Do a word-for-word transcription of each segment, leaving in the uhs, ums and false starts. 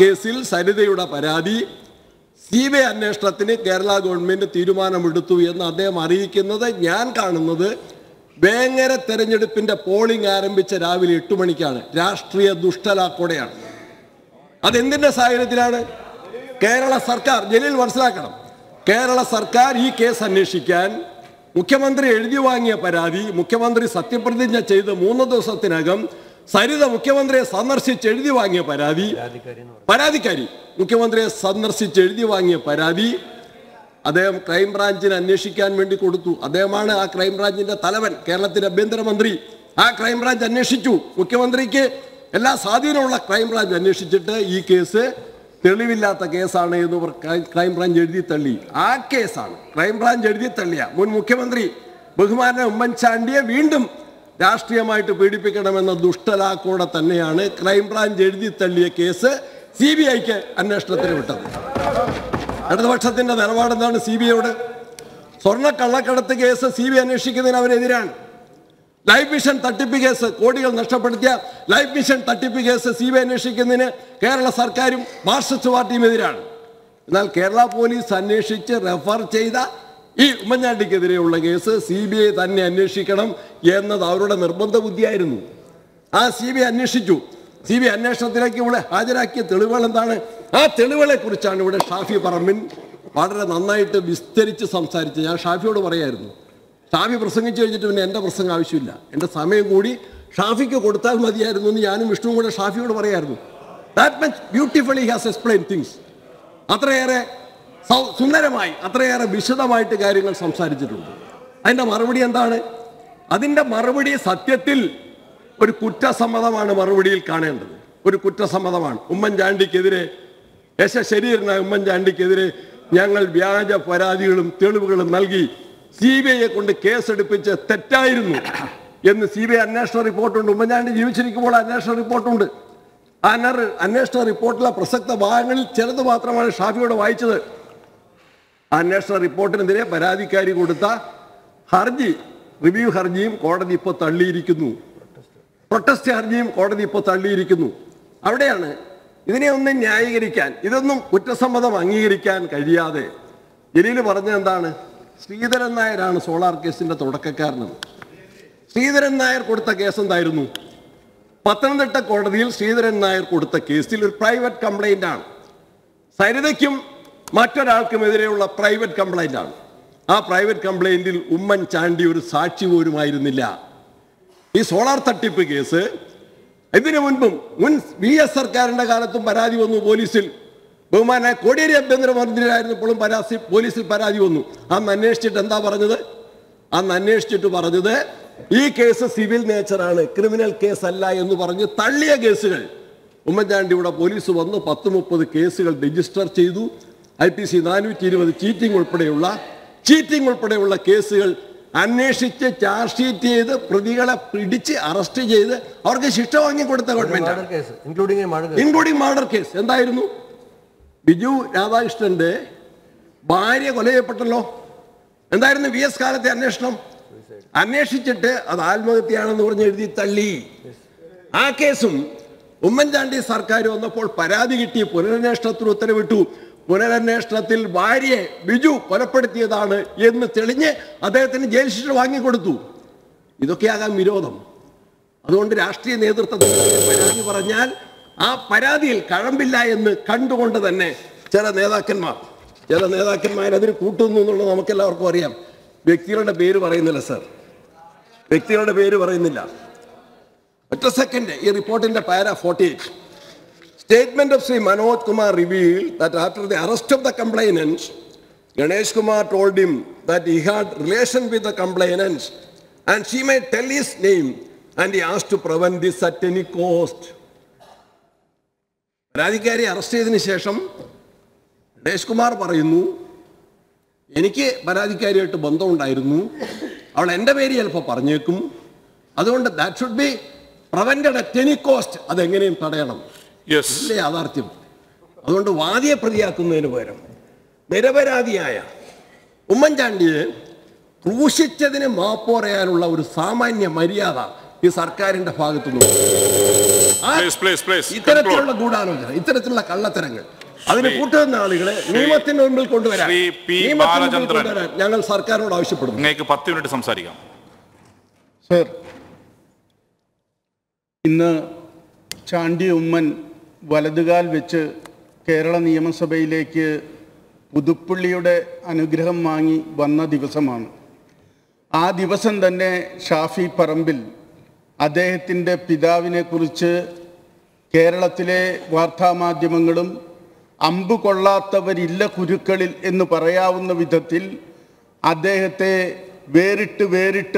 കേസിൽ സരിതയുടെ പരാതി C B I അന്വേഷണത്തിന് കേരള ഗവൺമെന്റ് തീരുമാനമെടുത്തു എന്ന് അദ്ദേഹം അറിയിക്കുന്നത് ഞാൻ കാണുന്നത് വേങ്ങര തെരഞ്ഞെടുപ്പിന്റെ പോളിംഗ് ആരംഭിച്ച രാവിലെ എട്ട് മണിക്കാണ്. രാഷ്ട്രീയ ദുഷ്ടലാക്കോടെയാണ്. അതെന്തിന്റെ സാഹചര്യത്തിലാണ്? കേരള സർക്കാർ, ജലീൽ മനസ്സിലാക്കണം, കേരള സർക്കാർ ഈ കേസ് അന്വേഷിക്കാൻ മുഖ്യമന്ത്രി എഴുതി വാങ്ങിയ പരാതി, മുഖ്യമന്ത്രി സത്യപ്രതിജ്ഞ ചെയ്ത് മൂന്ന് ദിവസത്തിനകം സരിത മുഖ്യമന്ത്രിയെ സന്ദർശിച്ച് എഴുതി വാങ്ങിയ പരാതി, പരാതിക്കാരി മുഖ്യമന്ത്രിയെ സന്ദർശിച്ച് എഴുതി വാങ്ങിയ പരാതി അദ്ദേഹം ക്രൈംബ്രാഞ്ചിന് അന്വേഷിക്കാൻ വേണ്ടി കൊടുത്തു. അദ്ദേഹമാണ് ആ ക്രൈംബ്രാഞ്ചിന്റെ തലവൻ, കേരളത്തിന്റെ ആഭ്യന്തരമന്ത്രി. ആ ക്രൈംബ്രാഞ്ച് അന്വേഷിച്ചു. മുഖ്യമന്ത്രിക്ക് എല്ലാ സ്വാധീനമുള്ള ക്രൈംബ്രാഞ്ച് അന്വേഷിച്ചിട്ട് ഈ കേസ് തെളിവില്ലാത്ത കേസാണ് എന്ന് ക്രൈംബ്രാഞ്ച് എഴുതി തള്ളി. ആ കേസാണ് ക്രൈംബ്രാഞ്ച് എഴുതി തള്ളിയ മുൻ മുഖ്യമന്ത്രി ബഹുമാന ഉമ്മൻചാണ്ടിയെ വീണ്ടും രാഷ്ട്രീയമായിട്ട് പീഡിപ്പിക്കണമെന്ന ദുഷ്ടലാക്കോടെ തന്നെയാണ് ക്രൈംബ്രാഞ്ച് എഴുതി തള്ളിയ കേസ് സി ബി ഐക്ക് അന്വേഷണത്തിന് വിട്ടത്. ഇടതുപക്ഷത്തിന്റെ നിലപാടെന്താണ് സി ബി ഐയോട്? സ്വർണ്ണ കള്ളക്കടത്ത് കേസ് സി ബി ഐ അന്വേഷിക്കുന്നതിന് അവരെതിരാണ്. ലൈഫ് മിഷൻ തട്ടിപ്പ് കേസ്, കോടികൾ നഷ്ടപ്പെടുത്തിയ ലൈഫ് മിഷൻ തട്ടിപ്പ് കേസ് സി ബി ഐ അന്വേഷിക്കുന്നതിന് കേരള സർക്കാരും മാർക്സിസ്റ്റ് പാർട്ടിയും എതിരാണ്. എന്നാൽ കേരള പോലീസ് അന്വേഷിച്ച് റെഫർ ചെയ്ത ഈ ഉമ്മൻചാണ്ടിക്കെതിരെയുള്ള കേസ് സി ബി ഐ തന്നെ അന്വേഷിക്കണം എന്നത് അവരുടെ നിർബന്ധ ബുദ്ധിയായിരുന്നു. ആ സി ബി ഐ അന്വേഷിച്ചു. സി ബി ഐ അന്വേഷണത്തിലേക്ക് ഇവിടെ ഹാജരാക്കിയ തെളിവുകൾ എന്താണ്? ആ തെളിവുകളെ കുറിച്ചാണ് ഇവിടെ ഷാഫി പറമ്പിൽ വളരെ നന്നായിട്ട് വിസ്തരിച്ച് സംസാരിച്ചത്. ഞാൻ ഷാഫിയോട് പറയായിരുന്നു, ഷാഫി പ്രസംഗിച്ചു കഴിഞ്ഞിട്ട് പിന്നെ എൻ്റെ പ്രസംഗം ആവശ്യമില്ല, എൻ്റെ സമയം കൂടി ഷാഫിക്ക് കൊടുത്താൽ മതിയായിരുന്നു എന്ന് ഞാനും വിഷ്ണുവും കൂടെ ഷാഫിയോട് പറയായിരുന്നു. That much beautifully has explain things. അത്രയേറെ സുന്ദരമായി, അത്രയേറെ വിശദമായിട്ട് കാര്യങ്ങൾ സംസാരിച്ചിട്ടുണ്ട്. അതിൻ്റെ മറുപടി എന്താണ്? അതിൻ്റെ മറുപടി സത്യത്തിൽ ഒരു കുറ്റസമ്മതമാണ് മറുപടിയിൽ കാണേണ്ടത്. ഒരു കുറ്റസമ്മതമാണ്. ഉമ്മൻചാണ്ടിക്കെതിരെ, യശശരീരനായ ഉമ്മൻചാണ്ടിക്കെതിരെ ഞങ്ങൾ വ്യാജ പരാതികളും തെളിവുകളും നൽകി സി ബി ഐയെ കൊണ്ട് കേസെടുപ്പിച്ച് തെറ്റായിരുന്നു എന്ന് സി ബി ഐ അന്വേഷണ റിപ്പോർട്ടുണ്ട്. ഉമ്മൻചാണ്ടി ജീവിച്ചിരിക്കുമ്പോൾ അന്വേഷണ റിപ്പോർട്ടുണ്ട്. ആ അന്വേഷണ റിപ്പോർട്ടിലെ പ്രസക്ത ഭാഗങ്ങളിൽ ചിലത് മാത്രമാണ് ഷാഫിയോട് വായിച്ചത്. അന്വേഷണ റിപ്പോർട്ടിനെതിരെ പരാതിക്കാരി കൊടുത്ത ഹർജി, റിവ്യൂ ഹർജിയും കോടതി ഇപ്പോൾ തള്ളിയിരിക്കുന്നു. പ്രൊട്ടസ്റ്റ് ഹർജിയും കോടതി ഇപ്പോൾ തള്ളിയിരിക്കുന്നു. അവിടെയാണ് ഇതിനെ ഒന്നും ന്യായീകരിക്കാൻ, ഇതൊന്നും കുറ്റസമ്മതം അംഗീകരിക്കാൻ കഴിയാതെ ജലീൽ പറഞ്ഞത് എന്താണ്? ശ്രീധരൻ നായരാണ് സോളാർ കേസിൻ്റെ തുടക്കക്കാരനെന്ന്. ശ്രീധരൻ നായർ കൊടുത്ത കേസ് എന്തായിരുന്നു? പത്തനംതിട്ട കോടതിയിൽ ശ്രീധരൻ നായർ കൊടുത്ത കേസിൽ ഒരു പ്രൈവറ്റ് കംപ്ലൈൻ്റ് ആണ്. സരിതയ്ക്കും മറ്റൊരാൾക്കുമെതിരെയുള്ള പ്രൈവറ്റ് കംപ്ലൈൻ്റ് ആണ്. ആ പ്രൈവറ്റ് കംപ്ലൈൻറ്റിൽ ഉമ്മൻചാണ്ടി ഒരു സാക്ഷി പോലുമായിരുന്നില്ല. ഈ സോളാർ തട്ടിപ്പ് കേസ് ഇതിനു മുൻപും മുൻ വി എസ് സർക്കാരിൻ്റെ കാലത്തും പരാതി വന്നു പോലീസിൽ. ബഹുമാനായ കോടിയേരി ആഭ്യന്തരമന്ത്രിയായിരുന്നപ്പോഴും പരാതി പോലീസിൽ പരാതി വന്നു. അന്ന് അന്വേഷിച്ചിട്ട് എന്താ പറഞ്ഞത്? അന്ന് അന്വേഷിച്ചിട്ട് പറഞ്ഞത് ഈ കേസ് സിവിൽ നേച്ചറാണ്, ക്രിമിനൽ കേസല്ല എന്ന് പറഞ്ഞ് തള്ളിയ കേസുകൾ ഉമ്മൻചാണ്ടി ഇവിടെ പോലീസ് വന്ന് പത്ത് മുപ്പത് കേസുകൾ രജിസ്റ്റർ ചെയ്തു. ഐ പി സി നാനൂറ്റി ഇരുപത് ചീറ്റിംഗ് ഉൾപ്പെടെയുള്ള ചീറ്റിംഗ് ഉൾപ്പെടെയുള്ള കേസുകൾ അന്വേഷിച്ച് ചാർജ് ഷീറ്റ് ചെയ്ത് പ്രതികളെ പിടിച്ച് അറസ്റ്റ് ചെയ്ത് അവർക്ക് ശിക്ഷ വാങ്ങിക്കൊടുത്ത ഗവൺമെന്റ്, ഇൻക്ലൂഡിംഗ് മർഡർ കേസ്. എന്തായിരുന്നു? ബിജു രാധാകൃഷ്ണന്റെ ഭാര്യ കൊല ചെയ്യപ്പെട്ടല്ലോ. എന്തായിരുന്നു വി എസ് കാലത്തെ അന്വേഷണം? അന്വേഷിച്ചിട്ട് അത് ആത്മഹത്യയാണെന്ന് പറഞ്ഞ് എഴുതി തള്ളി. ആ കേസും ഉമ്മൻചാണ്ടി സർക്കാർ വന്നപ്പോൾ പരാതി കിട്ടി, പുനരന്വേഷണത്തിന് ഉത്തരവിട്ടു. പുനരന്വേഷണത്തിൽ ഭാര്യയെ ബിജു കൊലപ്പെടുത്തിയതാണ് എന്ന് തെളിഞ്ഞ് അദ്ദേഹത്തിന് ജയിൽ ശിക്ഷ വാങ്ങിക്കൊടുത്തു. ഇതൊക്കെയാകാം വിരോധം. അതുകൊണ്ട് രാഷ്ട്രീയ നേതൃത്വത്തിന് പരാതി പറഞ്ഞാൽ ആ പരാതിയിൽ കഴമ്പില്ല എന്ന് കണ്ടുകൊണ്ട് തന്നെ ചില നേതാക്കന്മാർ ചില നേതാക്കന്മാർ അതിന് കൂട്ടുന്നു എന്നുള്ളത് നമുക്കെല്ലാവർക്കും അറിയാം. വ്യക്തികളുടെ പേര് പറയുന്നില്ല സർ, വ്യക്തികളുടെ പേര് പറയുന്നില്ല. ഒറ്റ സെക്കൻഡ്. ഈ റിപ്പോർട്ടിൻ്റെ para forty eight. Statement of Sri Manoj Kumar revealed that after the arrest of the complainants, Ganesh Kumar told him that he had relation with the complainants and she may tell his name, and he asked to prevent this at any cost. പരാതിക്കാരി arrest ചെയ്തതിന് ശേഷം ഗണേഷ് കുമാർ പറയുന്നു, എനിക്ക് പരാതിക്കാരിയായിട്ട് ബന്ധമുണ്ടായിരുന്നു, അവൾ എൻ്റെ പേര് ചിലപ്പോൾ പറഞ്ഞേക്കും, അതുകൊണ്ട് that should be prevented at any cost. അതെങ്ങനെയും തടയണം. യാഥാർത്ഥ്യം. അതുകൊണ്ട് വാദിയെ പ്രതിയാക്കുന്നതിന് പകരം നിരപരാധിയായ ഉമ്മൻചാണ്ടിയെ ക്രൂശിച്ചതിന് മാപ്പ് പറയാനുള്ള ഒരു സാമാന്യ മര്യാദ ഈ സർക്കാരിൻ്റെ ഭാഗത്തുനിന്ന് Please, please, please. Sir, in the Chandi Umman, Valadugal, which Kerala Niyamasabay Lake, Udupulliude, Anugraham Mangi, Vanna Divasaman. A Divasan Dane, Shafi Parambil, Adehitinde Pidavine Kurche, Kerala Tile, Vartama Dimangalum, Ambu Kolata Varilla Kurukal in the Parayavana Vidatil, Adehete, wear it to wear it.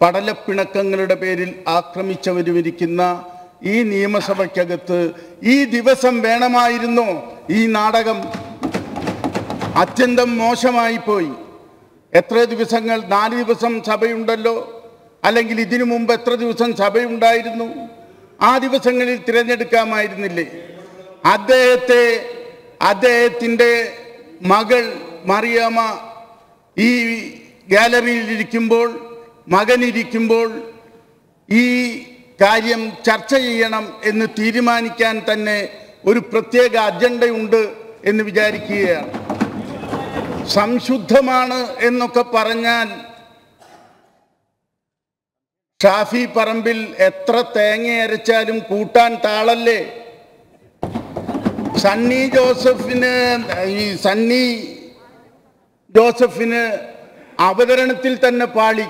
Padalap Pinakangalada Peril, Akramichavirikina, E. Niyamasabakagat, E. Divasam Venama Irino, E. Nadagam Attendam Moshamaipo, Etra Divisangal, Nadi Vasam Sabayundalo, Alangilidinum Betra Divisan Sabayunda Irino, Adivasangal Tiranedkam Irinile, Adete Adetinde Magal Mariama, E. Gallery Kimball. Magani Dikimbol, E. Karyam Charchayanam, in the Tirimani Cantane, Uru Protega, Agenda Under, in the Vijarikia, Samshuddhamana, Enoka Parangan, Shafi Parambil, Etra Tange, Richadim Kutan Talale, Sunny Josephine, Sunny Josephine, Avadan Tiltan Nepali.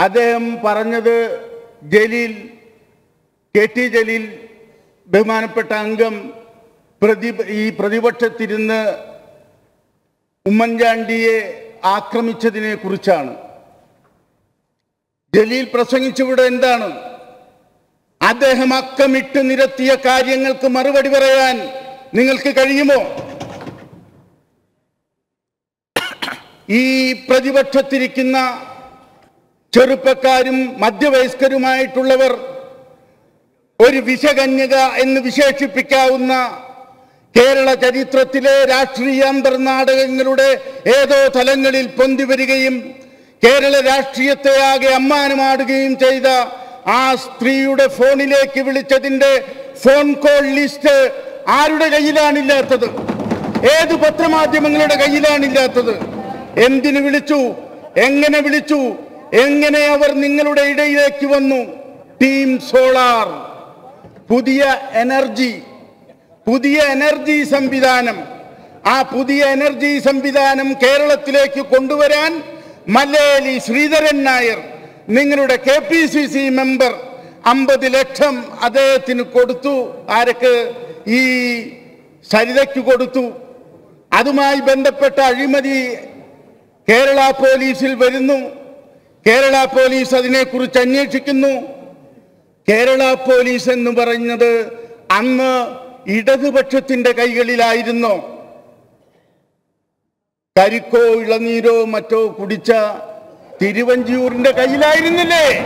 Adem Paranade, Jalil, Katie Jalil, Beman Patangam, Pradip, Pradivatatirin, Umanjandi, Akramichadine Kurchan, Jalil Prasangichudandan, Adehamakamitu Niratia Karyangal Kamaravadivaran, Ningal Kikarimo. E. Pradivatatirikinna. Chirupakarim, Madhyavaiskarimai Tullever, Uri Vishaganyaga, and Vishachipikauna, Kerala Charitratile, Rashtriyam Darnadagangarude, Edo Talangalil Pondivirigayim, Kerala Rashtriyateage, Amanamadagim Chaida, Ask three Ude Fonile Kivilichadinde, phone call list, Aruda Gayilanilatu, Edu Patramadimangada Gayilanilatu, Endinivilichu, Enganavilichu. Engene our Ningalude Kivanu, Team Solar, Pudia Energy, Pudia Energy Sambidanam, Ah Pudia Energy Sambidanam, Kerala Tileku Konduveran, Malayali, Sridharan Nair, Ningalude K P C C member, Ambadilectum, Adetin Kodutu, Areke, E. Sarideku Kodutu, Adumai Bendapeta, Rimadi, Kerala Police Silverinu. Kerala Police Adine Kuruchanya Chikinu, Kerala Police and Nubaranada, Anna, Idadu Bachatinda Kaigalila, I don't know. Kariko, Ilaniro, Mato, Kudicha, Tirivanjurna Kaila in the lay.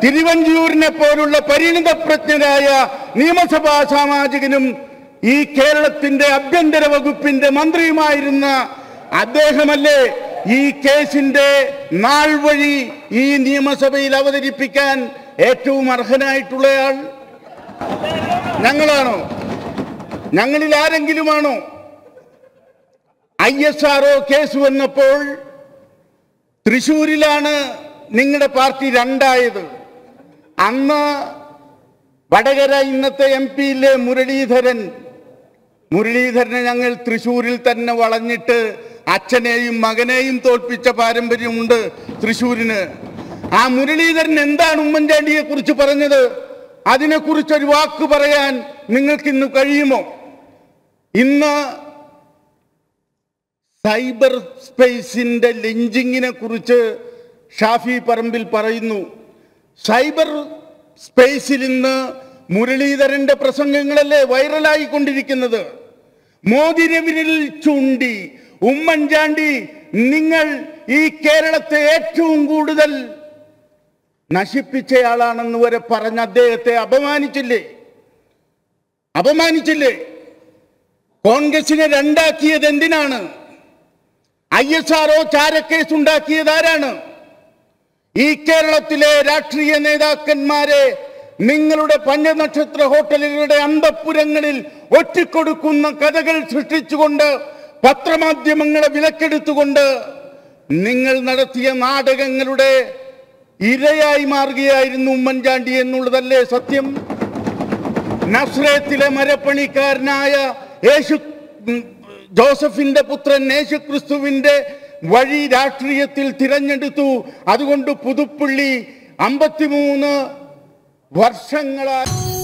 Tirivanjurna Porula, Parinda Pratinaya, Nimasaba Samajikinum, E. Kerala Tinde, Abdenda Vagupinda, Mandri Mairina, Adehamale. E. Case in day, Nalvari, E. Niyamasabay Lavadi Pican, Etu Marhanai Tuleal Nangalano Nangalila and Gilimano I S R O case when Napole Trishurilana Ningada party Randa Anna Badagara Inate M P Le Muridharan Muridharan Angle Trishuril Tana Valanita. Achanayum, Maganayum, told Pitcher Parambarium under Trishurina. A Murilidar Nenda, Umanjandi, Kurchuparanada, Adina Kurchariwak Kuparayan, Ningakin Nukarimo. Inna cyber space in the linging in a Kurcha, Shafi Parambil Parainu. Cyber space in the Murilidar and the Prasangangale, Viralai Kundirik another. Modi Revinil Chundi. Ummanjandi, Ningal, E. Kerala Tetum Gudal Nashipiche Alan were Paranade, Abamani Chile Abamani Chile Congress in a Randaki than Dinana I S R O Charake Sundaki Darana E. Kerala Tile, Ratri and Edakan Mare നിങ്ങളുടെ പഞ്ചനക്ഷത്ര ഹോട്ടലുകളുടെ അന്തപ്പുരങ്ങളിൽ ഒറ്റിക്കൊടുക്കുന്ന കഥകൾ സൃഷ്ടിച്ചുകൊണ്ട് പത്രമാധ്യമങ്ങളെ വിലക്കെടുത്തുകൊണ്ട് നിങ്ങൾ നടത്തിയ നാടകങ്ങളുടെ ഇരയായി മാറുകയായിരുന്നു ഉമ്മൻചാണ്ടി എന്നുള്ളതല്ലേ സത്യം. നസ്രേത്തിലെ മരപ്പണിക്കാരനായ യേശു ജോസഫിന്റെ പുത്രൻ യേശുക്രിസ്തുവിന്റെ വഴി രാഷ്ട്രീയത്തിൽ തിരഞ്ഞെടുത്തു. അതുകൊണ്ട് പുതുപ്പള്ളി അമ്പത്തിമൂന്ന് വർഷങ്ങളായി